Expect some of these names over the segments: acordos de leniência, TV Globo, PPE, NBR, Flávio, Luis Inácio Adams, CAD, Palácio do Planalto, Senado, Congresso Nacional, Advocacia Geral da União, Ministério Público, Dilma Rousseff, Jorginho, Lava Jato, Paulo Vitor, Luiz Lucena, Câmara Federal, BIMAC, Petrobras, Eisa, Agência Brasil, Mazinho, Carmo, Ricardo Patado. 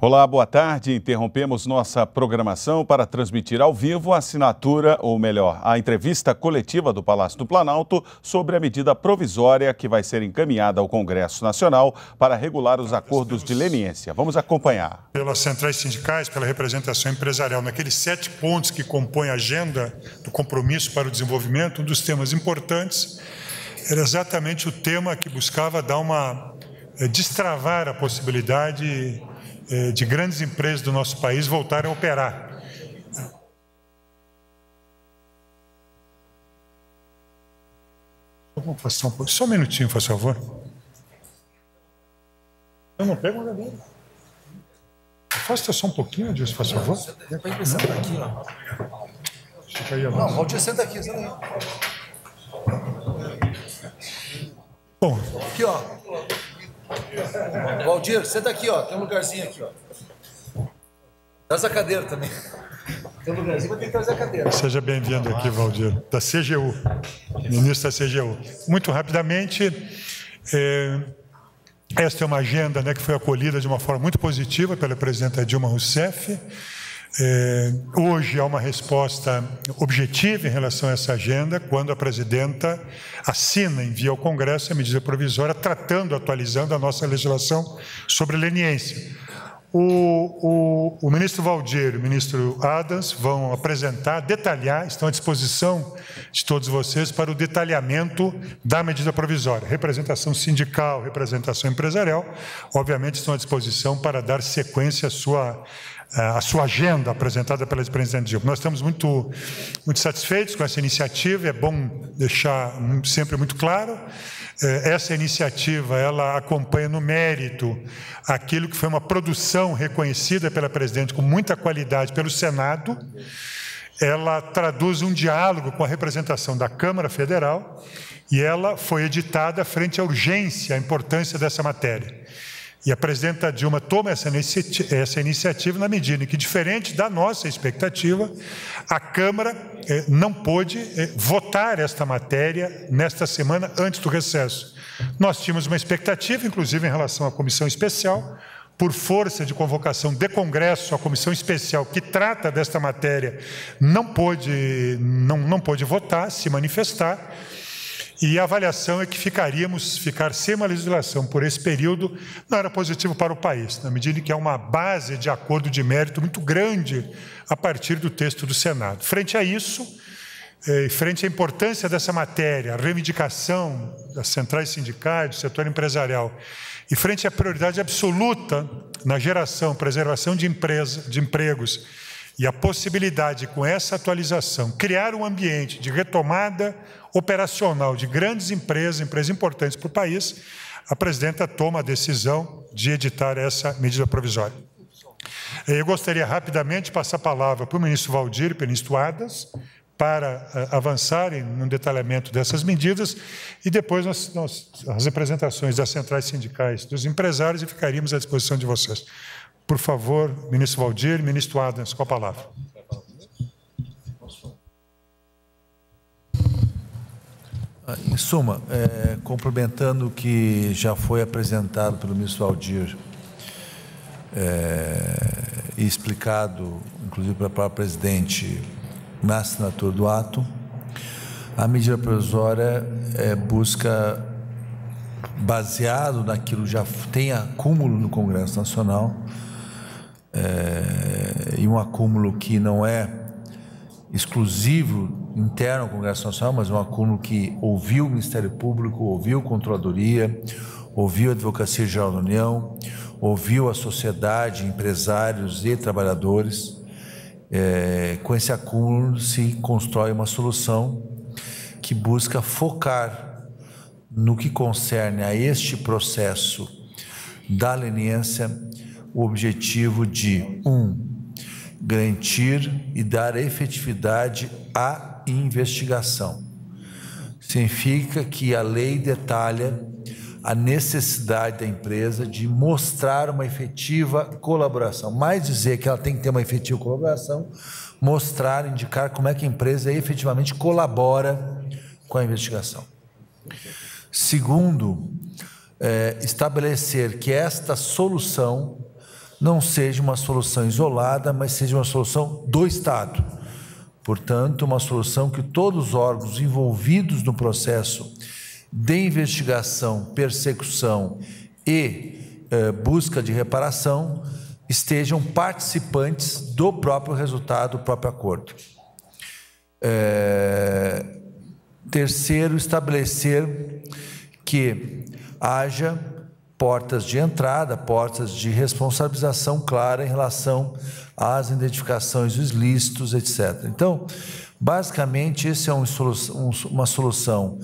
Olá, boa tarde. Interrompemos nossa programação para transmitir ao vivo a assinatura, ou melhor, a entrevista coletiva do Palácio do Planalto sobre a medida provisória que vai ser encaminhada ao Congresso Nacional para regular os acordos de leniência. Vamos acompanhar. Pelas centrais sindicais, pela representação empresarial, naqueles 7 pontos que compõem a agenda do compromisso para o desenvolvimento, um dos temas importantes era exatamente o tema que buscava dar uma destravar a possibilidade de grandes empresas do nosso país voltarem a operar. Só um minutinho, por favor. Eu não pego nada bem. Afasta só um pouquinho, Adilson, por favor. Senta aqui, ó. Fica aí, não, Valdir, senta aqui, senta aí. Bom. Aqui, ó. Valdir, senta aqui, ó. Tem um lugarzinho aqui, ó. Traz a cadeira também. Tem um lugarzinho, mas tem que trazer a cadeira. Seja bem-vindo aqui, Valdir, da CGU, ministro da CGU. Muito rapidamente, esta é uma agenda, né, que foi acolhida de uma forma muito positiva pela presidenta Dilma Rousseff. Hoje há uma resposta objetiva em relação a essa agenda quando a presidenta assina, envia ao Congresso a medida provisória tratando, atualizando a nossa legislação sobre leniência. O ministro Valdir e o ministro Adams vão apresentar, detalhar, estão à disposição de todos vocês para o detalhamento da medida provisória. Representação sindical, representação empresarial, obviamente estão à disposição para dar sequência à sua agenda apresentada pela presidente Dilma. Nós estamos muito satisfeitos com essa iniciativa, é bom deixar sempre muito claro. Essa iniciativa, ela acompanha no mérito aquilo que foi uma produção reconhecida pela presidente com muita qualidade pelo Senado. Ela traduz um diálogo com a representação da Câmara Federal e ela foi editada frente à urgência, à importância dessa matéria. E a presidenta Dilma toma essa iniciativa na medida em que, diferente da nossa expectativa, a Câmara não pôde votar esta matéria nesta semana antes do recesso. Nós tínhamos uma expectativa, inclusive, em relação à comissão especial, por força de convocação de Congresso, a comissão especial que trata desta matéria não pôde votar, se manifestar. E a avaliação é que ficar sem uma legislação por esse período não era positivo para o país, na medida em que é uma base de acordo de mérito muito grande a partir do texto do Senado. Frente a isso, e frente à importância dessa matéria, a reivindicação das centrais sindicais, do setor empresarial, e frente à prioridade absoluta na geração, preservação de empregos, e a possibilidade, com essa atualização, criar um ambiente de retomada operacional de grandes empresas, empresas importantes para o país, a presidenta toma a decisão de editar essa medida provisória. Eu gostaria rapidamente de passar a palavra para o ministro Valdir e para o ministro Adams, para avançarem no detalhamento dessas medidas, e depois as representações das centrais sindicais dos empresários, e ficaríamos à disposição de vocês. Por favor, ministro Valdir, ministro Adams, com a palavra. Em suma, complementando o que já foi apresentado pelo ministro Valdir e explicado, inclusive, pela própria presidente na assinatura do ato, a medida provisória busca, baseado naquilo que já tem acúmulo no Congresso Nacional, e um acúmulo que não é exclusivo interno ao Congresso Nacional, mas um acúmulo que ouviu o Ministério Público, ouviu a Controladoria, ouviu a Advocacia Geral da União, ouviu a sociedade, empresários e trabalhadores. Com esse acúmulo se constrói uma solução que busca focar no que concerne a este processo da leniência o objetivo de, 1, garantir e dar efetividade à investigação. Significa que a lei detalha a necessidade da empresa de mostrar uma efetiva colaboração, mais dizer que ela tem que ter uma efetiva colaboração, mostrar, indicar como é que a empresa efetivamente colabora com a investigação. Segundo, estabelecer que esta solução não seja uma solução isolada, mas seja uma solução do Estado. Portanto, uma solução que todos os órgãos envolvidos no processo de investigação, persecução e busca de reparação estejam participantes do próprio resultado, do próprio acordo. Terceiro, estabelecer que haja portas de entrada, portas de responsabilização clara em relação às identificações dos ilícitos, etc. Então, basicamente, esse é uma solução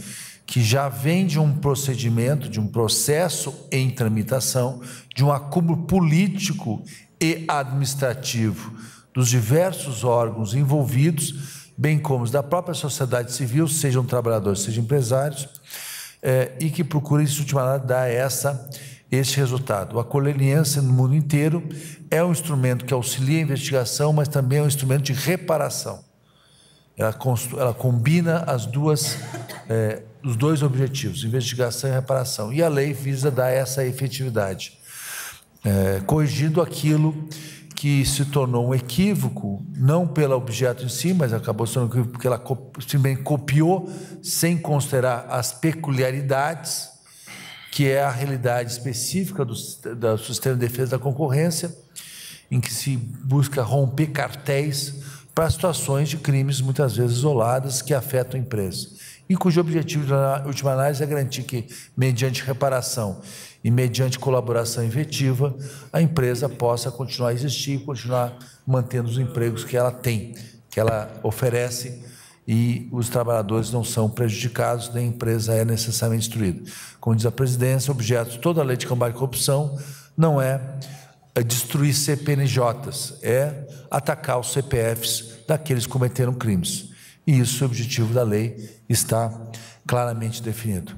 que já vem de um procedimento, de um processo em tramitação, de um acúmulo político e administrativo dos diversos órgãos envolvidos, bem como da própria sociedade civil, sejam trabalhadores, sejam empresários, e que procura, em última análise, dar esse resultado. A coleniência no mundo inteiro é um instrumento que auxilia a investigação, mas também é um instrumento de reparação. Ela combina as duas, os dois objetivos, investigação e reparação. E a lei visa dar essa efetividade, corrigindo aquilo que se tornou um equívoco, não pelo objeto em si, mas acabou sendo um equívoco porque ela também copiou, sem considerar as peculiaridades, que é a realidade específica do sistema de defesa da concorrência, em que se busca romper cartéis para situações de crimes muitas vezes isoladas que afetam empresas, e cujo objetivo, na última análise, é garantir que, mediante reparação e mediante colaboração efetiva, a empresa possa continuar a existir, continuar mantendo os empregos que ela tem, que ela oferece, e os trabalhadores não são prejudicados, nem a empresa é necessariamente destruída. Como diz a presidência, objeto de toda a lei de combate à corrupção não é destruir CPNJs, é atacar os CPFs daqueles que cometeram crimes. E isso, o objetivo da lei, está claramente definido.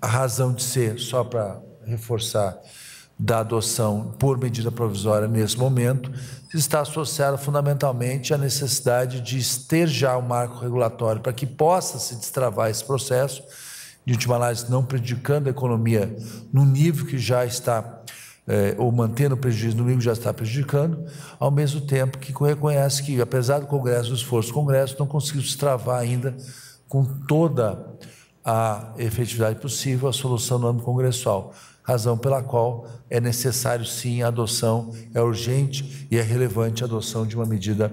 A razão de ser, só para reforçar, da adoção por medida provisória nesse momento, está associada fundamentalmente à necessidade de estejar o marco regulatório para que possa se destravar esse processo, de última análise, não prejudicando a economia no nível que já está, ou mantendo o prejuízo no nível que já está prejudicando, ao mesmo tempo que reconhece que, apesar do Congresso, do esforço do Congresso, não conseguiu destravar ainda com toda a efetividade possível a solução no âmbito congressual, razão pela qual é necessário sim a adoção, é urgente e é relevante a adoção de uma medida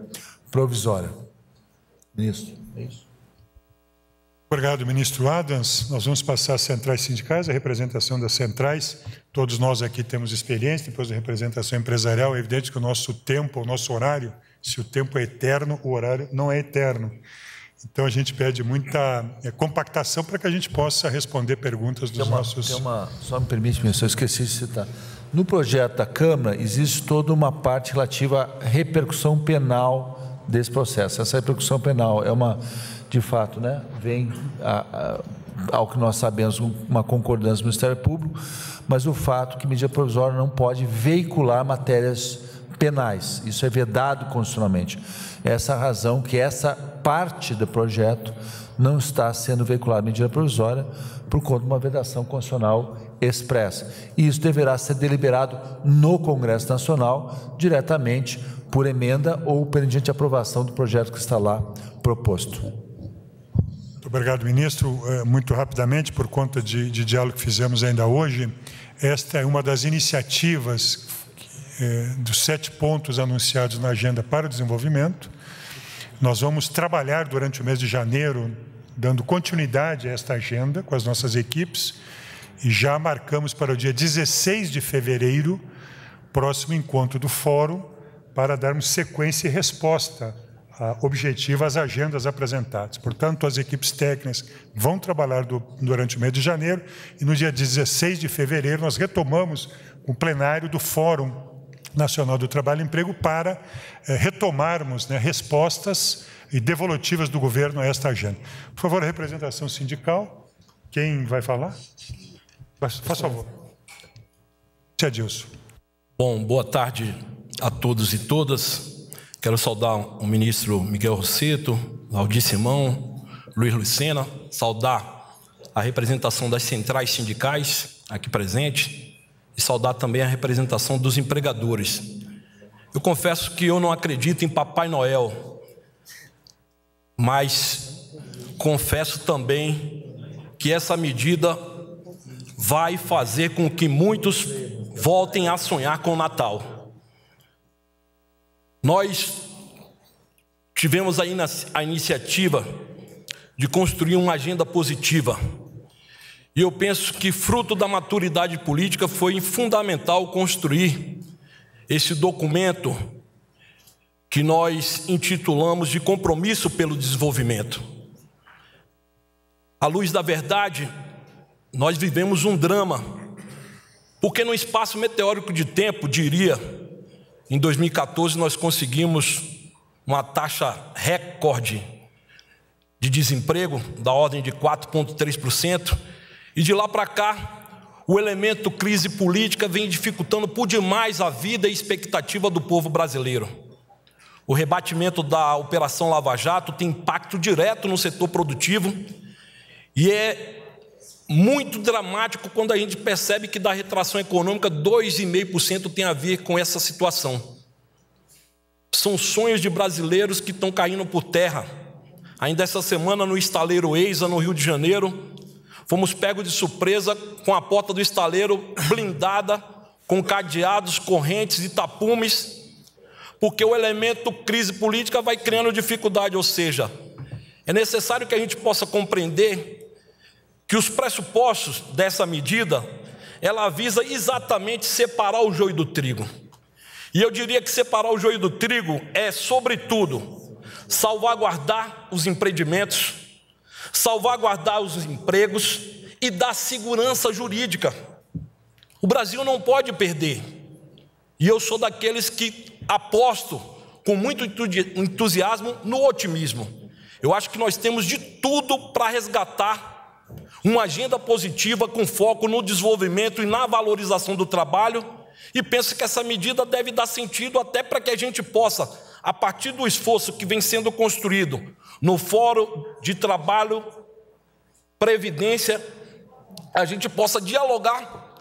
provisória. Ministro, é isso. Obrigado, ministro Adams. Nós vamos passar às centrais sindicais, a representação das centrais. Todos nós aqui temos experiência, depois da representação empresarial, é evidente que o nosso tempo, o nosso horário, se o tempo é eterno, o horário não é eterno. Então, a gente pede muita compactação para que a gente possa responder perguntas dos nossos... Só me permite, ministro, eu esqueci de citar. No projeto da Câmara, existe toda uma parte relativa à repercussão penal desse processo. Essa repercussão penal é uma, de fato, né, vem, ao que nós sabemos, uma concordância do Ministério Público, mas o fato que medida provisória não pode veicular matérias penais. Isso é vedado constitucionalmente. Essa razão que essa parte do projeto não está sendo veiculada em medida provisória por conta de uma vedação constitucional expressa. E isso deverá ser deliberado no Congresso Nacional, diretamente por emenda ou pendente aprovação do projeto que está lá proposto. Muito obrigado, ministro. Muito rapidamente, por conta de diálogo que fizemos ainda hoje, esta é uma das iniciativas dos 7 pontos anunciados na agenda para o desenvolvimento. Nós vamos trabalhar durante o mês de janeiro, dando continuidade a esta agenda com as nossas equipes, e já marcamos para o dia 16 de fevereiro, próximo encontro do Fórum, para darmos sequência e resposta objetiva às agendas apresentadas. Portanto, as equipes técnicas vão trabalhar durante o mês de janeiro, e no dia 16 de fevereiro nós retomamos o plenário do Fórum Nacional do Trabalho e Emprego para retomarmos, né, respostas e devolutivas do governo a esta agenda. Por favor, a representação sindical, quem vai falar? Faz favor. Senhor Adilson. Bom, boa tarde a todos e todas. Quero saudar o ministro Miguel Rossetto, Valdir Simão, Luiz Lucena, saudar a representação das centrais sindicais aqui presente, e saudar também a representação dos empregadores. Eu confesso que eu não acredito em Papai Noel, mas confesso também que essa medida vai fazer com que muitos voltem a sonhar com o Natal. Nós tivemos aí a iniciativa de construir uma agenda positiva. E eu penso que, fruto da maturidade política, foi fundamental construir esse documento que nós intitulamos de Compromisso pelo Desenvolvimento. À luz da verdade, nós vivemos um drama, porque num espaço meteórico de tempo, diria, em 2014 nós conseguimos uma taxa recorde de desemprego, da ordem de 4,3%, e de lá para cá, o elemento crise política vem dificultando por demais a vida e expectativa do povo brasileiro. O rebatimento da Operação Lava Jato tem impacto direto no setor produtivo e é muito dramático quando a gente percebe que da retração econômica 2,5% tem a ver com essa situação. São sonhos de brasileiros que estão caindo por terra. Ainda essa semana no estaleiro Eisa, no Rio de Janeiro, fomos pegos de surpresa com a porta do estaleiro blindada, com cadeados, correntes e tapumes, porque o elemento crise política vai criando dificuldade, ou seja, é necessário que a gente possa compreender que os pressupostos dessa medida, ela visa exatamente separar o joio do trigo. E eu diria que separar o joio do trigo é, sobretudo, salvaguardar os empreendimentos, salvaguardar os empregos e dar segurança jurídica. O Brasil não pode perder. E eu sou daqueles que aposto com muito entusiasmo no otimismo. Eu acho que nós temos de tudo para resgatar uma agenda positiva com foco no desenvolvimento e na valorização do trabalho. E penso que essa medida deve dar sentido até para que a gente possa, a partir do esforço que vem sendo construído no Fórum de Trabalho, Previdência, a gente possa dialogar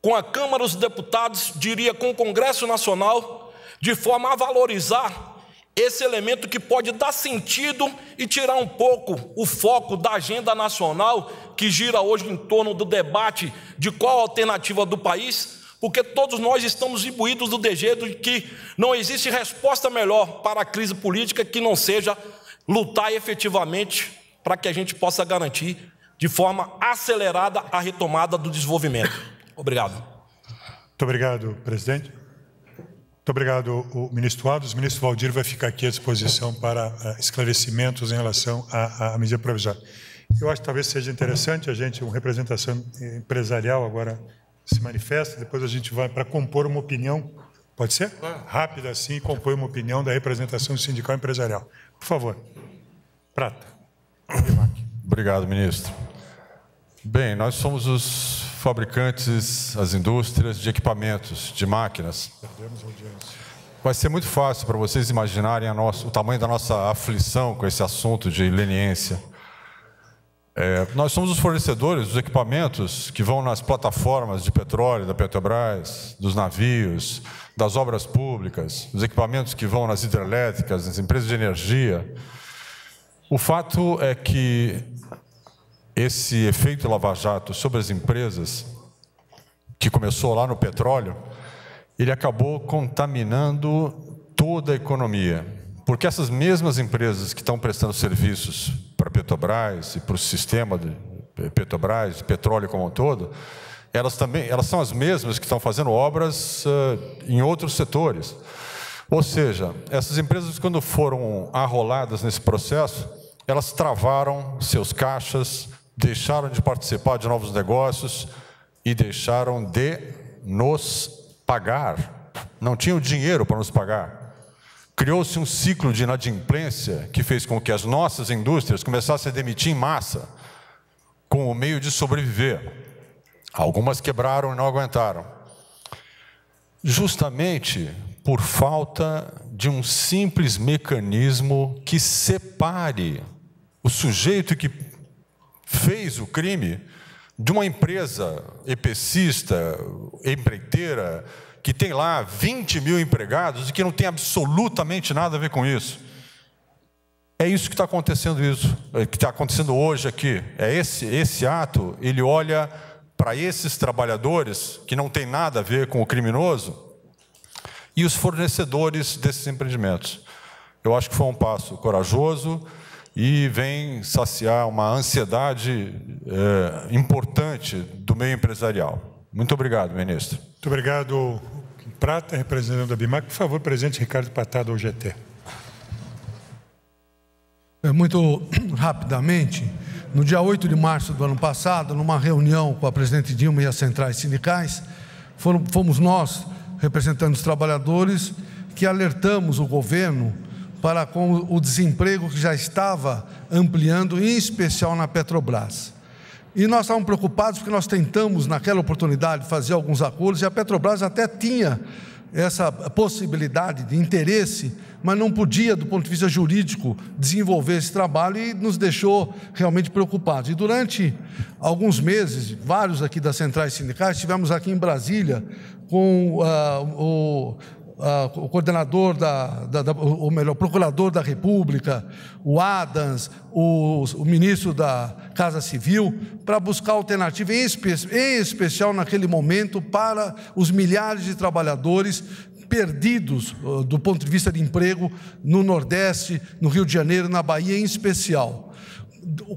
com a Câmara dos Deputados, diria com o Congresso Nacional, de forma a valorizar esse elemento que pode dar sentido e tirar um pouco o foco da agenda nacional que gira hoje em torno do debate de qual a alternativa do país, porque todos nós estamos imbuídos do desejo de que não existe resposta melhor para a crise política que não seja lutar efetivamente para que a gente possa garantir de forma acelerada a retomada do desenvolvimento. Obrigado. Muito obrigado, presidente. Muito obrigado, o ministro Adams. O ministro Valdir vai ficar aqui à disposição para esclarecimentos em relação à medida provisória. Eu acho que talvez seja interessante a gente, uma representação empresarial agora, se manifesta, depois a gente vai para compor uma opinião, pode ser? Rápida assim, compor uma opinião da representação sindical empresarial. Por favor. Prata. Obrigado, ministro. Bem, nós somos os fabricantes, as indústrias de equipamentos, de máquinas. Perdemos audiência. Vai ser muito fácil para vocês imaginarem o tamanho da nossa aflição com esse assunto de leniência. Nós somos os fornecedores dos equipamentos que vão nas plataformas de petróleo da Petrobras, dos navios, das obras públicas, dos equipamentos que vão nas hidrelétricas, nas empresas de energia. O fato é que esse efeito Lava Jato sobre as empresas, que começou lá no petróleo, ele acabou contaminando toda a economia, porque essas mesmas empresas que estão prestando serviços para a Petrobras e para o sistema de Petrobras, de petróleo como um todo, elas são as mesmas que estão fazendo obras em outros setores. Ou seja, essas empresas, quando foram arroladas nesse processo, elas travaram seus caixas, deixaram de participar de novos negócios e deixaram de nos pagar. Não tinham dinheiro para nos pagar. Criou-se um ciclo de inadimplência que fez com que as nossas indústrias começassem a demitir em massa com o meio de sobreviver. Algumas quebraram e não aguentaram. Justamente por falta de um simples mecanismo que separe o sujeito que fez o crime de uma empresa epecista, empreiteira, que tem lá 20 mil empregados e que não tem absolutamente nada a ver com isso. É isso que está acontecendo, hoje aqui. É esse ato, ele olha para esses trabalhadores que não tem nada a ver com o criminoso e os fornecedores desses empreendimentos. Eu acho que foi um passo corajoso e vem saciar uma ansiedade importante do meio empresarial. Muito obrigado, ministro. Muito obrigado, Prata, representante da BIMAC. Por favor, presidente Ricardo Patado, OGT. Muito rapidamente, no dia 8 de março do ano passado, numa reunião com a presidente Dilma e as centrais sindicais, fomos nós, representando os trabalhadores, que alertamos o governo para com o desemprego que já estava ampliando, em especial na Petrobras. E nós estávamos preocupados porque nós tentamos, naquela oportunidade, fazer alguns acordos, e a Petrobras até tinha essa possibilidade de interesse, mas não podia, do ponto de vista jurídico, desenvolver esse trabalho e nos deixou realmente preocupados. E durante alguns meses, vários aqui das centrais sindicais, estivemos aqui em Brasília com o coordenador ou melhor, procurador da República, o Adams, o ministro da Casa Civil, para buscar alternativa, em especial naquele momento, para os milhares de trabalhadores perdidos do ponto de vista de emprego no Nordeste, no Rio de Janeiro, na Bahia em especial.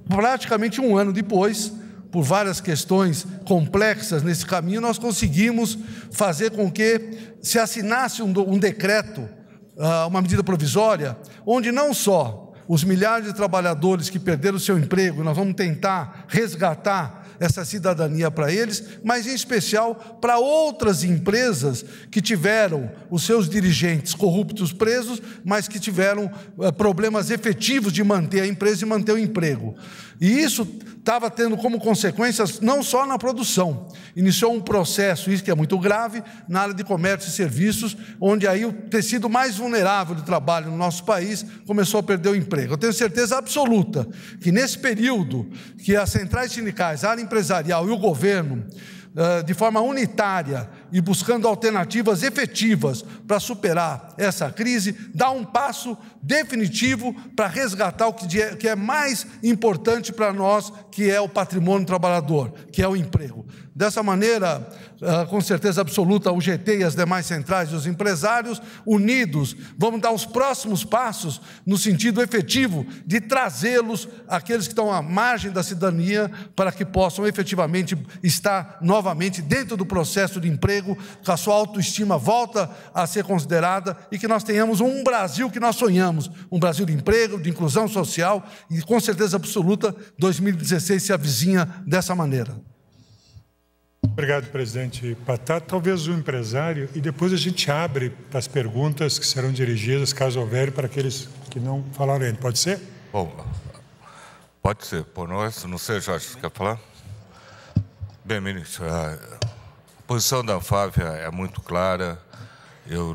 Praticamente um ano depois, por várias questões complexas nesse caminho, nós conseguimos fazer com que se assinasse um decreto, uma medida provisória, onde não só os milhares de trabalhadores que perderam o seu emprego, nós vamos tentar resgatar essa cidadania para eles, mas em especial para outras empresas que tiveram os seus dirigentes corruptos presos, mas que tiveram problemas efetivos de manter a empresa e manter o emprego. E isso estava tendo como consequências não só na produção. Iniciou um processo, isso que é muito grave, na área de comércio e serviços, onde aí o tecido mais vulnerável do trabalho no nosso país começou a perder o emprego. Eu tenho certeza absoluta que nesse período que as centrais sindicais, a área empresarial e o governo, de forma unitária e buscando alternativas efetivas para superar essa crise, dá um passo definitivo para resgatar o que é mais importante para nós, que é o patrimônio trabalhador, que é o emprego. Dessa maneira, com certeza absoluta, o UGT e as demais centrais e os empresários, unidos, vamos dar os próximos passos no sentido efetivo de trazê-los, aqueles que estão à margem da cidadania, para que possam efetivamente estar novamente dentro do processo de emprego, que a sua autoestima volta a ser considerada e que nós tenhamos um Brasil que nós sonhamos, um Brasil de emprego, de inclusão social e, com certeza absoluta, 2016 se avizinha dessa maneira. Obrigado, presidente Patado. Talvez o empresário, e depois a gente abre para as perguntas que serão dirigidas, caso houver, para aqueles que não falaram ainda. Pode ser? Bom, pode ser. Por nós, não sei, Jorge, quer falar? Bem, ministro, a posição da Fávia é muito clara.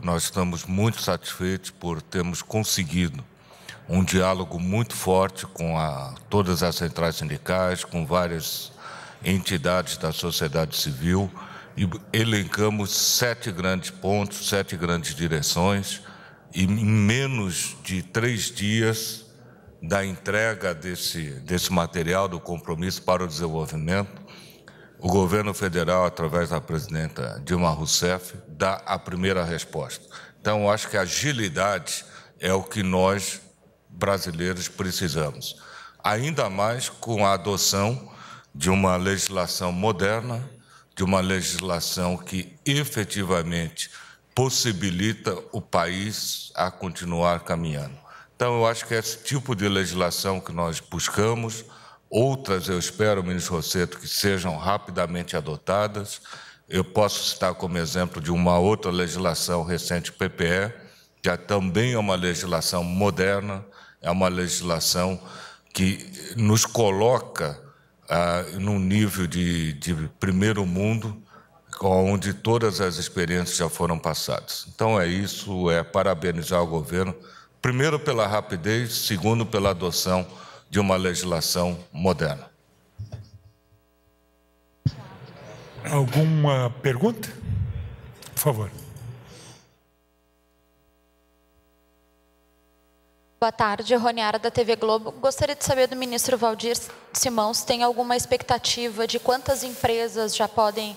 Nós estamos muito satisfeitos por termos conseguido um diálogo muito forte com todas as centrais sindicais, com várias entidades da sociedade civil, e elencamos 7 grandes pontos, 7 grandes direções, e em menos de 3 dias da entrega desse material do compromisso para o desenvolvimento, o governo federal, através da presidenta Dilma Rousseff, dá a primeira resposta. Então, eu acho que a agilidade é o que nós, brasileiros, precisamos. Ainda mais com a adoção de uma legislação moderna, de uma legislação que efetivamente possibilita o país a continuar caminhando. Então, eu acho que é esse tipo de legislação que nós buscamos. Outras, eu espero, ministro Rossetto, que sejam rapidamente adotadas. Eu posso citar como exemplo de uma outra legislação recente, o PPE, que também é uma legislação moderna, é uma legislação que nos coloca num nível de primeiro mundo, onde todas as experiências já foram passadas. Então, é isso, é parabenizar o governo, primeiro pela rapidez, segundo pela adoção de uma legislação moderna. Alguma pergunta? Por favor. Boa tarde, Rony Ara, da TV Globo. Gostaria de saber do ministro Valdir Simão se tem alguma expectativa de quantas empresas já podem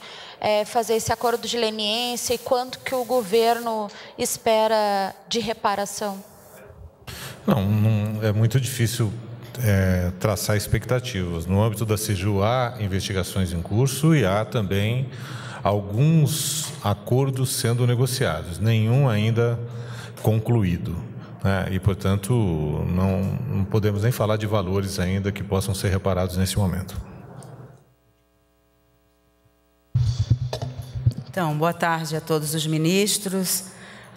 fazer esse acordo de leniência e quanto que o governo espera de reparação? Não é muito difícil traçar expectativas. No âmbito da CGU há investigações em curso e há também alguns acordos sendo negociados, nenhum ainda concluído, né? E, portanto, não podemos nem falar de valores ainda que possam ser reparados nesse momento. Então, boa tarde a todos os ministros,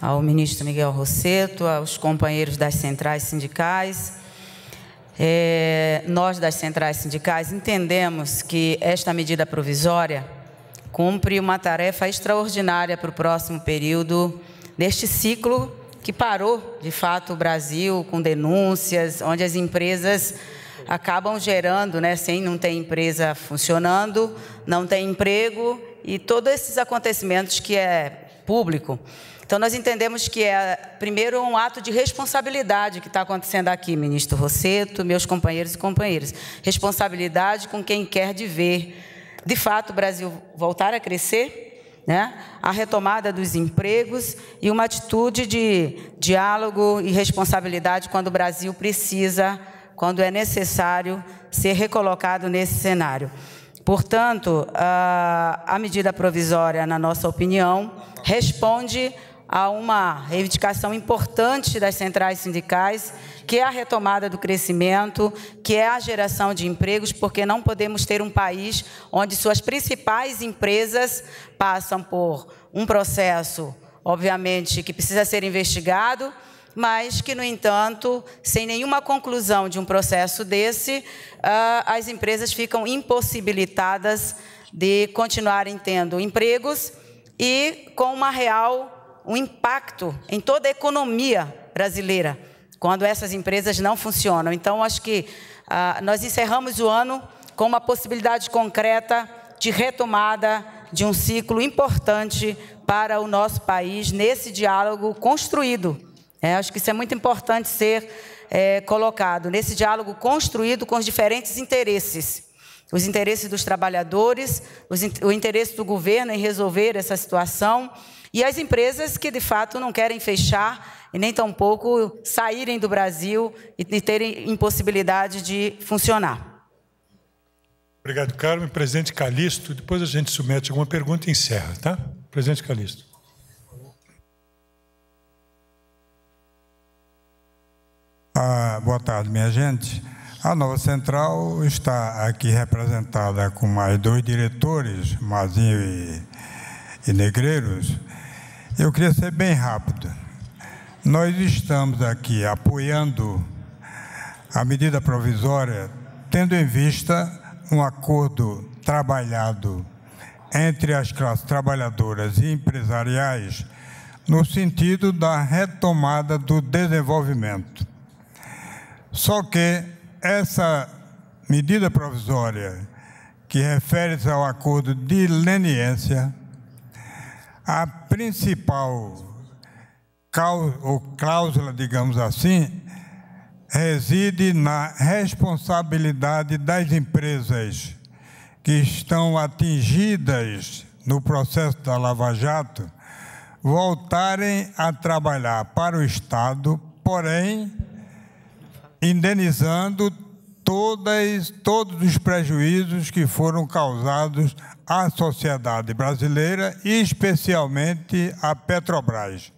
ao ministro Miguel Rossetto, aos companheiros das centrais sindicais. Nós das centrais sindicais entendemos que esta medida provisória cumpre uma tarefa extraordinária para o próximo período deste ciclo que parou, de fato, o Brasil com denúncias, onde as empresas acabam gerando, né, sem não ter empresa funcionando, não tem emprego e todos esses acontecimentos que é público. Então, nós entendemos que é, primeiro, um ato de responsabilidade que está acontecendo aqui, ministro Rossetto, meus companheiros e companheiras. Responsabilidade com quem quer de ver, de fato, o Brasil voltar a crescer, né? A retomada dos empregos e uma atitude de diálogo e responsabilidade quando o Brasil precisa, quando é necessário ser recolocado nesse cenário. Portanto, a medida provisória, na nossa opinião, responde a uma reivindicação importante das centrais sindicais, que é a retomada do crescimento, que é a geração de empregos, porque não podemos ter um país onde suas principais empresas passam por um processo, obviamente, que precisa ser investigado, mas que, no entanto, sem nenhuma conclusão de um processo desse, as empresas ficam impossibilitadas de continuarem tendo empregos e com uma real, um impacto em toda a economia brasileira, quando essas empresas não funcionam. Então, acho que nós encerramos o ano com uma possibilidade concreta de retomada de um ciclo importante para o nosso país, nesse diálogo construído. Acho que isso é muito importante ser colocado, nesse diálogo construído com os diferentes interesses. Os interesses dos trabalhadores, o interesse do governo em resolver essa situação e as empresas que, de fato, não querem fechar e nem tampouco saírem do Brasil e terem impossibilidade de funcionar. Obrigado, Carmo. Presidente Calixto, depois a gente submete alguma pergunta e encerra, tá? Presidente Calixto. Boa tarde, minha gente. A Nova Central está aqui representada com mais dois diretores, Mazinho e Negreiros. Eu queria ser bem rápido. Nós estamos aqui apoiando a medida provisória, tendo em vista um acordo trabalhado entre as classes trabalhadoras e empresariais no sentido da retomada do desenvolvimento. Só que essa medida provisória, que refere-se ao acordo de leniência, a principal cláusula, digamos assim, reside na responsabilidade das empresas que estão atingidas no processo da Lava Jato voltarem a trabalhar para o Estado, porém indenizando todos os prejuízos que foram causados à sociedade brasileira e especialmente à Petrobras.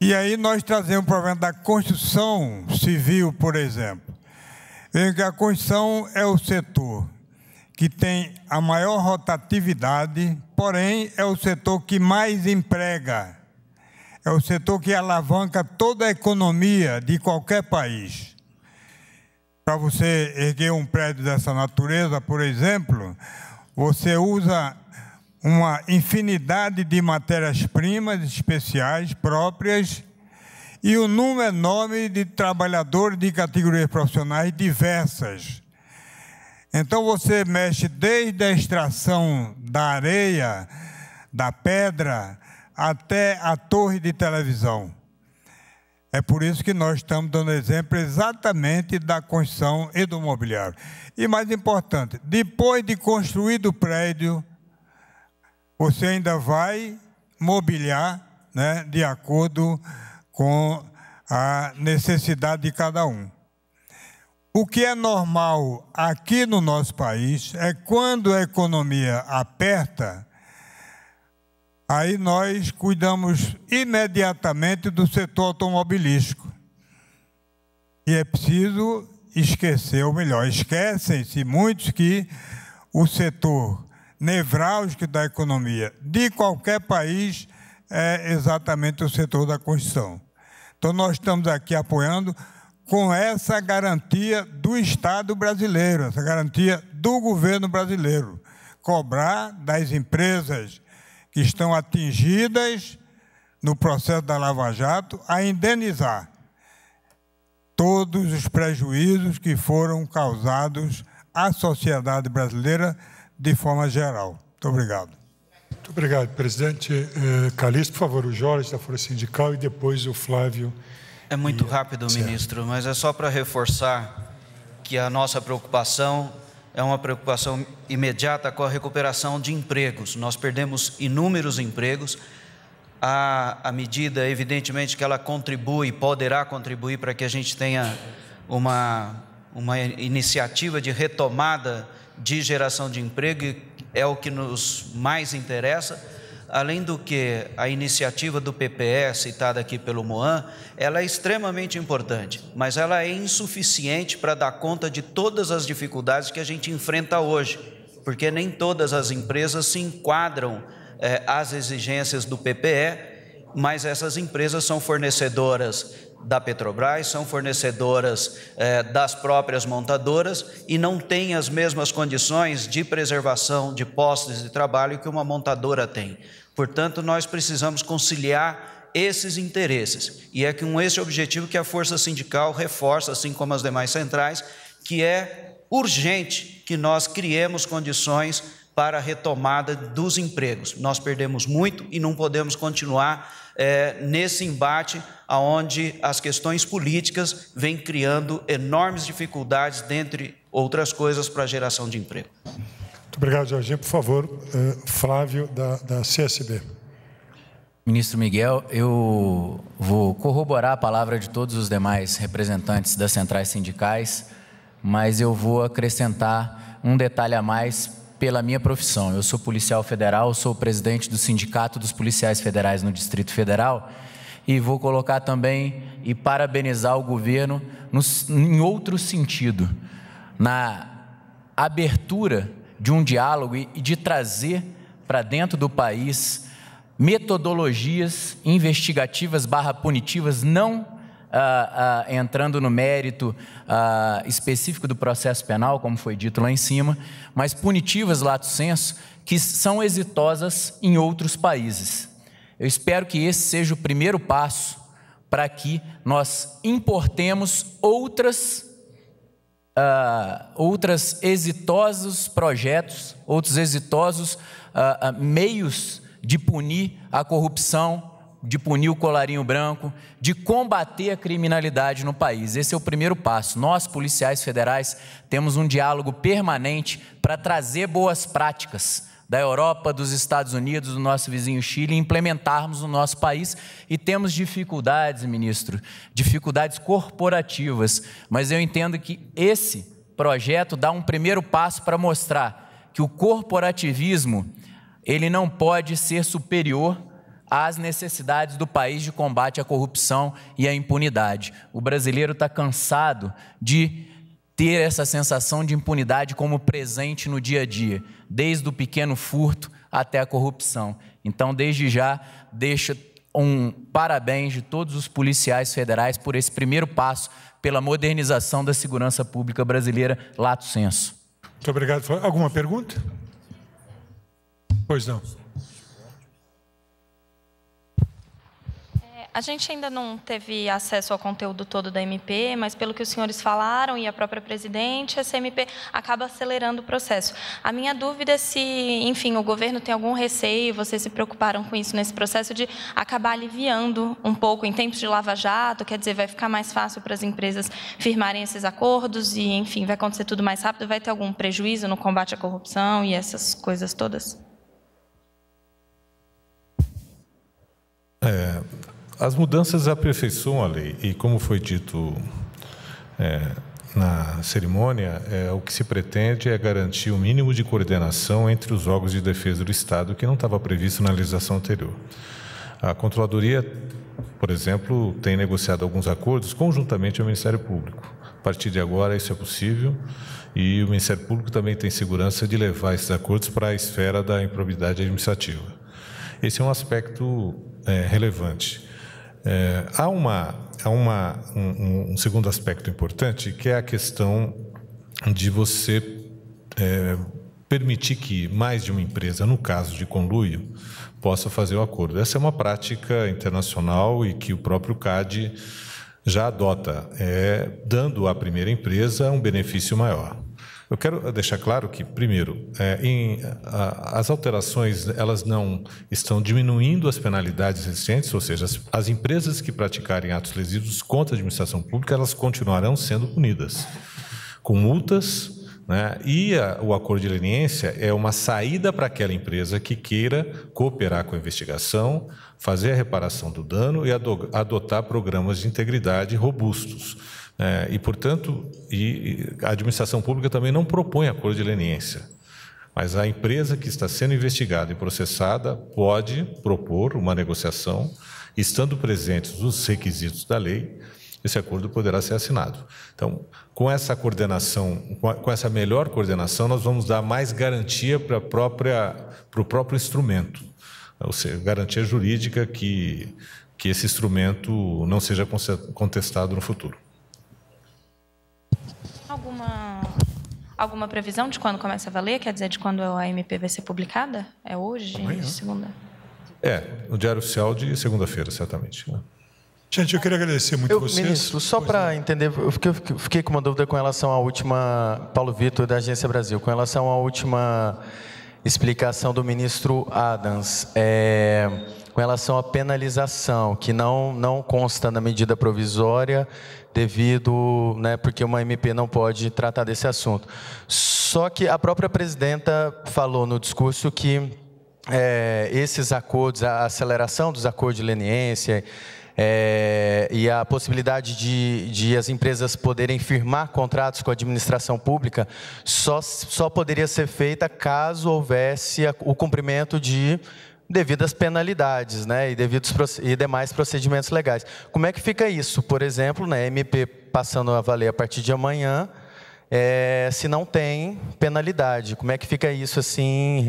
E aí nós trazemos o problema da construção civil, por exemplo. A construção é o setor que tem a maior rotatividade, porém é o setor que mais emprega. É o setor que alavanca toda a economia de qualquer país. Para você erguer um prédio dessa natureza, por exemplo, você usa uma infinidade de matérias-primas especiais próprias e um número enorme de trabalhadores de categorias profissionais diversas. Então você mexe desde a extração da areia, da pedra, até a torre de televisão. É por isso que nós estamos dando exemplo exatamente da construção e do mobiliário. E mais importante, depois de construído o prédio, você ainda vai mobiliar, né, de acordo com a necessidade de cada um. O que é normal aqui no nosso país é quando a economia aperta, aí nós cuidamos imediatamente do setor automobilístico. E é preciso esquecer, ou melhor, esquecem-se muitos que o setor nevrálgico da economia de qualquer país é exatamente o setor da construção. Então, nós estamos aqui apoiando com essa garantia do Estado brasileiro, essa garantia do governo brasileiro, cobrar das empresas que estão atingidas no processo da Lava Jato, a indenizar todos os prejuízos que foram causados à sociedade brasileira de forma geral. Muito obrigado. Muito obrigado, presidente. Calixto, por favor, o Jorge da Força Sindical e depois o Flávio. É muito rápido, ministro, mas é só para reforçar que a nossa preocupação é uma preocupação imediata com a recuperação de empregos. Nós perdemos inúmeros empregos. A medida, evidentemente, que ela contribui, poderá contribuir para que a gente tenha uma iniciativa de retomada de geração de emprego, e é o que nos mais interessa. Além do que, a iniciativa do PPE, citada aqui pelo Moan, ela é extremamente importante, mas ela é insuficiente para dar conta de todas as dificuldades que a gente enfrenta hoje, porque nem todas as empresas se enquadram às exigências do PPE, mas essas empresas são fornecedoras da Petrobras, são fornecedoras das próprias montadoras e não têm as mesmas condições de preservação de postos de trabalho que uma montadora tem. Portanto, nós precisamos conciliar esses interesses. E é com esse objetivo que a Força Sindical reforça, assim como as demais centrais, que é urgente que nós criemos condições para a retomada dos empregos. Nós perdemos muito e não podemos continuar nesse embate onde as questões políticas vêm criando enormes dificuldades, dentre outras coisas, para a geração de emprego. Muito obrigado, Jorginho. Por favor, Flávio, da CSB. Ministro Miguel, eu vou corroborar a palavra de todos os demais representantes das centrais sindicais, mas eu vou acrescentar um detalhe a mais pela minha profissão. Eu sou policial federal, sou presidente do Sindicato dos Policiais Federais no Distrito Federal e vou colocar também e parabenizar o governo em outro sentido, na abertura de um diálogo e de trazer para dentro do país metodologias investigativas / punitivas, não entrando no mérito específico do processo penal, como foi dito lá em cima, mas punitivas, lato sensu, que são exitosas em outros países. Eu espero que esse seja o primeiro passo para que nós importemos outros exitosos projetos, outros exitosos meios de punir a corrupção, de punir o colarinho branco, de combater a criminalidade no país. Esse é o primeiro passo. Nós, policiais federais, temos um diálogo permanente para trazer boas práticas da Europa, dos Estados Unidos, do nosso vizinho Chile, e implementarmos no nosso país. E temos dificuldades, ministro, dificuldades corporativas, mas eu entendo que esse projeto dá um primeiro passo para mostrar que o corporativismo, ele não pode ser superior às necessidades do país de combate à corrupção e à impunidade. O brasileiro está cansado de ter essa sensação de impunidade como presente no dia a dia, desde o pequeno furto até a corrupção. Então, desde já, deixo um parabéns de todos os policiais federais por esse primeiro passo pela modernização da segurança pública brasileira, lato sensu. Muito obrigado. Alguma pergunta? Pois não. A gente ainda não teve acesso ao conteúdo todo da MP, mas pelo que os senhores falaram e a própria presidente, essa MP acaba acelerando o processo. A minha dúvida é se, enfim, o governo tem algum receio, vocês se preocuparam com isso nesse processo, de acabar aliviando um pouco em tempos de Lava Jato, quer dizer, vai ficar mais fácil para as empresas firmarem esses acordos e, enfim, vai acontecer tudo mais rápido, vai ter algum prejuízo no combate à corrupção e essas coisas todas? As mudanças aperfeiçoam a lei e, como foi dito na cerimônia, o que se pretende é garantir o mínimo de coordenação entre os órgãos de defesa do Estado, que não estava previsto na legislação anterior. A Controladoria, por exemplo, tem negociado alguns acordos conjuntamente ao Ministério Público. A partir de agora isso é possível e o Ministério Público também tem segurança de levar esses acordos para a esfera da improbidade administrativa. Esse é um aspecto relevante. Há um segundo aspecto importante, que é a questão de você permitir que mais de uma empresa, no caso de conluio, possa fazer o acordo. Essa é uma prática internacional e que o próprio CAD já adota, dando à primeira empresa um benefício maior. Eu quero deixar claro que, primeiro, as alterações elas não estão diminuindo as penalidades existentes, ou seja, as empresas que praticarem atos lesivos contra a administração pública, elas continuarão sendo punidas com multas, né? E o acordo de leniência é uma saída para aquela empresa que queira cooperar com a investigação, fazer a reparação do dano e adotar programas de integridade robustos. Portanto, a administração pública também não propõe acordo de leniência, mas a empresa que está sendo investigada e processada pode propor uma negociação, estando presentes os requisitos da lei, esse acordo poderá ser assinado. Então, com essa coordenação, com essa melhor coordenação, nós vamos dar mais garantia para o próprio instrumento, ou seja, garantia jurídica que esse instrumento não seja contestado no futuro. Alguma previsão de quando começa a valer? Quer dizer, de quando a MP vai ser publicada? É hoje? Amanhã. Segunda? O Diário Oficial de segunda-feira, certamente. Gente, eu queria agradecer muito vocês. Ministro, só para entender, eu fiquei com uma dúvida com relação à última... Paulo Vitor, da Agência Brasil. Com relação à última explicação do ministro Adams, com relação à penalização, que não consta na medida provisória, devido, né, porque uma MP não pode tratar desse assunto. Só que a própria presidenta falou no discurso que esses acordos, a aceleração dos acordos de leniência e a possibilidade de as empresas poderem firmar contratos com a administração pública só poderia ser feita caso houvesse o cumprimento de devidas penalidades, né, e demais procedimentos legais. Como é que fica isso? Por exemplo, né, MP passando a valer a partir de amanhã, se não tem penalidade, como é que fica isso, assim,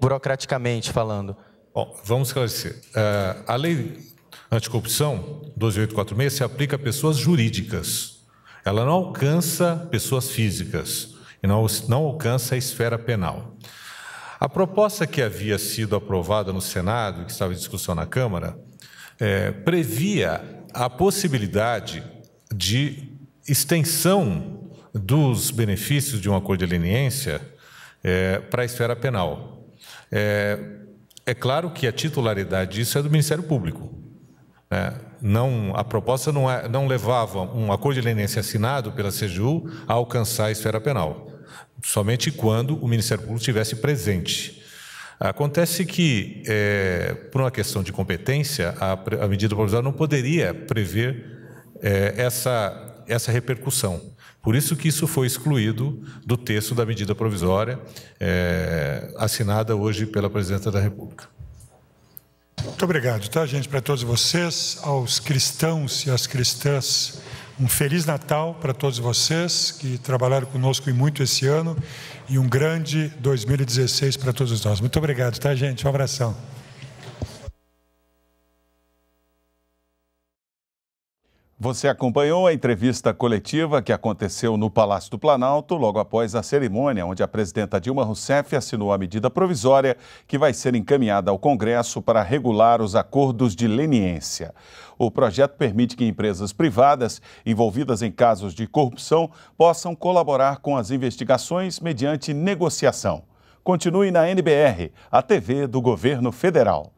burocraticamente falando? Bom, vamos esclarecer. A lei anticorrupção 12.846 se aplica a pessoas jurídicas. Ela não alcança pessoas físicas e não alcança a esfera penal. A proposta que havia sido aprovada no Senado, que estava em discussão na Câmara, previa a possibilidade de extensão dos benefícios de um acordo de leniência para a esfera penal. É claro que a titularidade disso é do Ministério Público. A proposta não levava um acordo de leniência assinado pela CGU a alcançar a esfera penal, somente quando o Ministério Público estivesse presente. Acontece que, por uma questão de competência, a medida provisória não poderia prever essa repercussão. Por isso que isso foi excluído do texto da medida provisória, assinada hoje pela Presidenta da República. Muito obrigado, tá, gente, para todos vocês, aos cristãos e às cristãs. Um Feliz Natal para todos vocês que trabalharam conosco e muito esse ano, e um grande 2016 para todos nós. Muito obrigado, tá, gente? Um abração. Você acompanhou a entrevista coletiva que aconteceu no Palácio do Planalto logo após a cerimônia, onde a presidenta Dilma Rousseff assinou a medida provisória que vai ser encaminhada ao Congresso para regular os acordos de leniência. O projeto permite que empresas privadas envolvidas em casos de corrupção possam colaborar com as investigações mediante negociação. Continue na NBR, a TV do Governo Federal.